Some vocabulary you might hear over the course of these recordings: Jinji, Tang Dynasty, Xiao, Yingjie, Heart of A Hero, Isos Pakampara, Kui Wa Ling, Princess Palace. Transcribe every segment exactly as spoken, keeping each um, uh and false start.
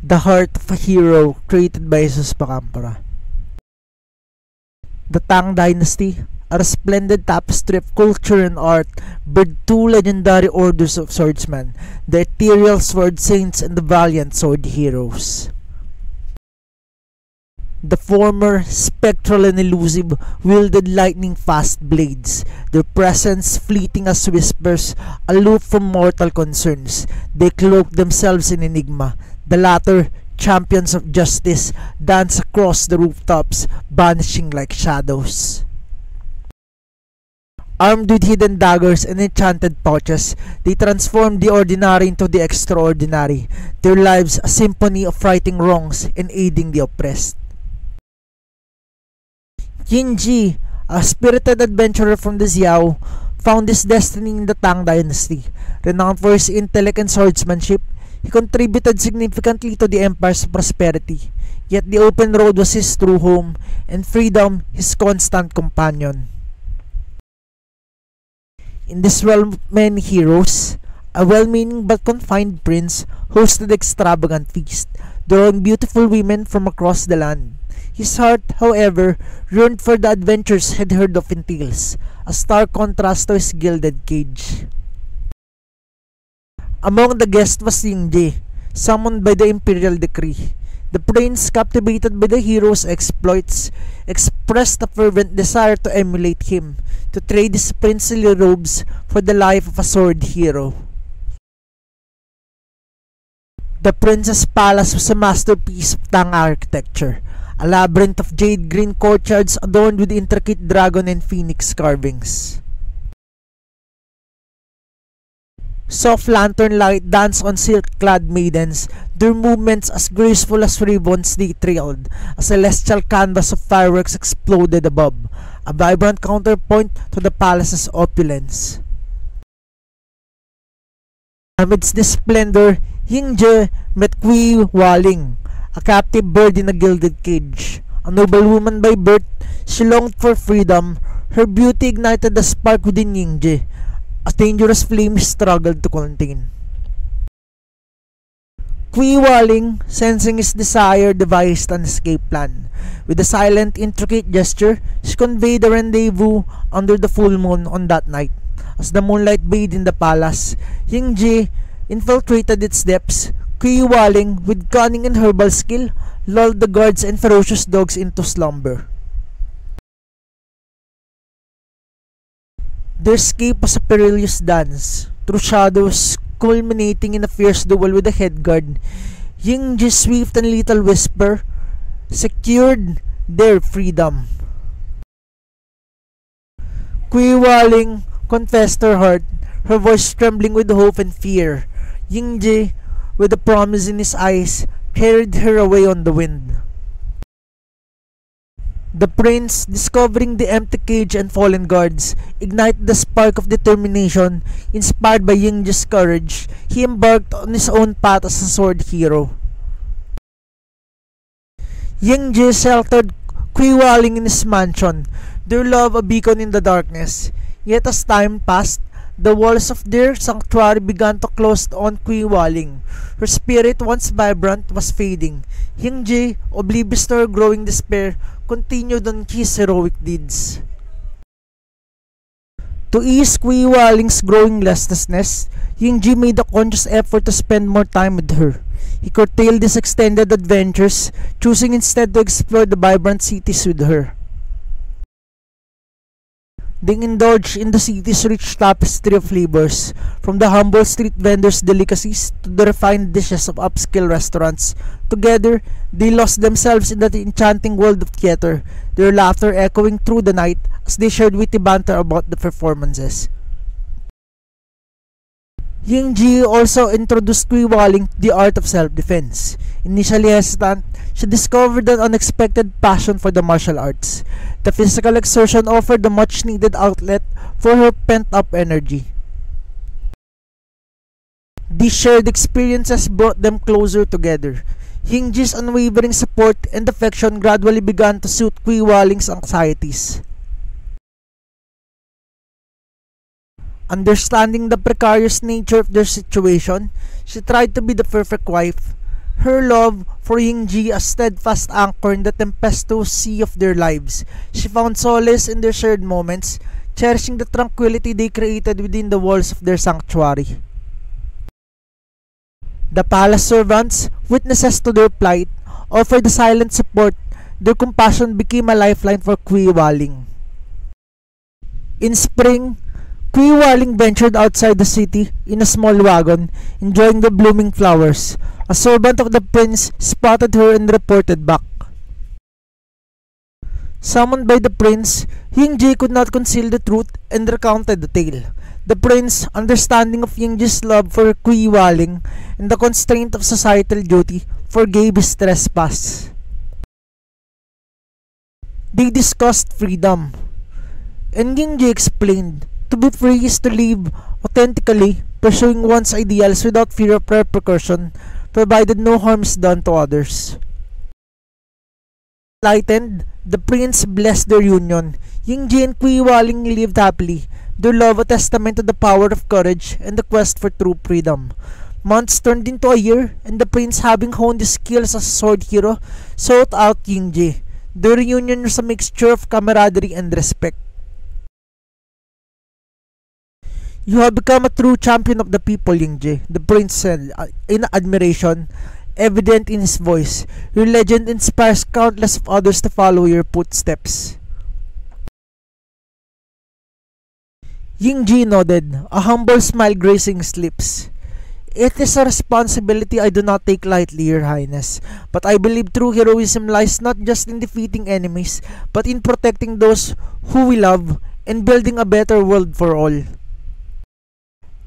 The Heart of a Hero created by Isos Pakampara. The Tang Dynasty, a resplendent tapestry of culture and art, birthed two legendary orders of swordsmen, the Ethereal Sword Saints and the Valiant Sword Heroes. The former, spectral and elusive, wielded lightning-fast blades, their presence fleeting as whispers, aloof from mortal concerns. They cloaked themselves in enigma. The latter, champions of justice, danced across the rooftops, vanishing like shadows. Armed with hidden daggers and enchanted pouches, they transformed the ordinary into the extraordinary, their lives a symphony of righting wrongs and aiding the oppressed. Jinji, a spirited adventurer from the Xiao, found his destiny in the Tang Dynasty. Renowned for his intellect and swordsmanship, he contributed significantly to the empire's prosperity. Yet the open road was his true home, and freedom his constant companion. In this realm of many heroes, a well-meaning but confined prince hosted extravagant feasts, drawing beautiful women from across the land. His heart, however, yearned for the adventures he'd heard of in tales, a stark contrast to his gilded cage. Among the guests was Yingjie, summoned by the imperial decree. The prince, captivated by the hero's exploits, expressed a fervent desire to emulate him, to trade his princely robes for the life of a sword hero. The Princess Palace was a masterpiece of Tang architecture, a labyrinth of jade-green courtyards adorned with intricate dragon and phoenix carvings. Soft lantern light danced on silk-clad maidens, their movements as graceful as ribbons they trailed. A celestial canvas of fireworks exploded above, a vibrant counterpoint to the palace's opulence. Amidst this splendor, Yingjie met Kui Wa Ling, a captive bird in a gilded cage. A noble woman by birth, she longed for freedom. Her beauty ignited the spark within Yingjie, a dangerous flame she struggled to contain. Kui Wa Ling, sensing his desire, devised an escape plan. With a silent, intricate gesture, she conveyed a rendezvous under the full moon on that night. As the moonlight bathed in the palace, Yingjie infiltrated its depths. Kui Wa Ling, with cunning and herbal skill, lulled the guards and ferocious dogs into slumber. Their escape was a perilous dance, through shadows, culminating in a fierce duel with the headguard. Yingjie's swift and lethal whisper secured their freedom. Kui Wa Ling confessed her heart, her voice trembling with hope and fear. Yingjie, with a promise in his eyes, carried her away on the wind. The prince, discovering the empty cage and fallen guards, ignited the spark of determination. Inspired by Yingjie's courage, he embarked on his own path as a sword hero. Yingjie sheltered Kui Wa Ling in his mansion, their love a beacon in the darkness. Yet as time passed, the walls of their sanctuary began to close on Kui Wa Ling. Her spirit, once vibrant, was fading. Yingjie, oblivious to her growing despair, continued on his heroic deeds. To ease Kui Wa Ling's growing restlessness, Yingjie made a conscious effort to spend more time with her. He curtailed his extended adventures, choosing instead to explore the vibrant cities with her. They indulged in the city's rich tapestry of flavors, from the humble street vendors' delicacies to the refined dishes of upscale restaurants. Together, they lost themselves in that enchanting world of theater, their laughter echoing through the night as they shared witty banter about the performances. Yingjie also introduced Kui Wa Ling to the art of self-defense. Initially hesitant, she discovered an unexpected passion for the martial arts. The physical exertion offered a much-needed outlet for her pent-up energy. These shared experiences brought them closer together. Yingjie's unwavering support and affection gradually began to suit Kui Wa Ling's anxieties. Understanding the precarious nature of their situation, she tried to be the perfect wife. Her love for Yingjie, a steadfast anchor in the tempestuous sea of their lives. She found solace in their shared moments, cherishing the tranquility they created within the walls of their sanctuary. The palace servants, witnesses to their plight, offered the silent support. Their compassion became a lifeline for Kui Wa Ling. In spring, Kui Wa Ling ventured outside the city in a small wagon, enjoying the blooming flowers. A servant of the prince spotted her and reported back. Summoned by the prince, Yingjie could not conceal the truth and recounted the tale. The prince, understanding of Yingjie's love for Kui Wa Ling and the constraint of societal duty, forgave his trespass. They discussed freedom, and Yingjie explained, "To be free is to live authentically, pursuing one's ideals without fear of repercussion, provided no harm is done to others." Enlightened, the prince blessed their union. Yingjie and Kui Wa Ling lived happily, their love a testament to the power of courage and the quest for true freedom. Months turned into a year, and the prince, having honed his skills as a sword hero, sought out Yingjie. Their reunion was a mixture of camaraderie and respect. "You have become a true champion of the people, Yingjie," the prince said in admiration, evident in his voice. "Your legend inspires countless of others to follow your footsteps." Yingjie nodded, a humble smile gracing his lips. "It is a responsibility I do not take lightly, Your Highness, but I believe true heroism lies not just in defeating enemies, but in protecting those who we love and building a better world for all."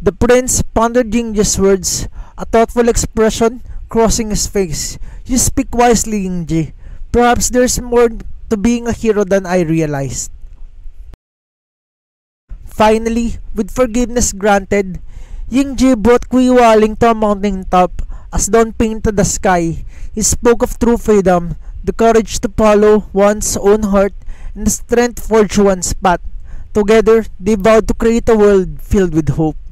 The prince pondered Yingjie's words, a thoughtful expression crossing his face. "You speak wisely, Yingjie. Perhaps there's more to being a hero than I realized." Finally, with forgiveness granted, Yingjie brought Kui Wa Ling to a mountain top. As dawn painted the sky, he spoke of true freedom, the courage to follow one's own heart, and the strength to forge one's path. Together, they vowed to create a world filled with hope.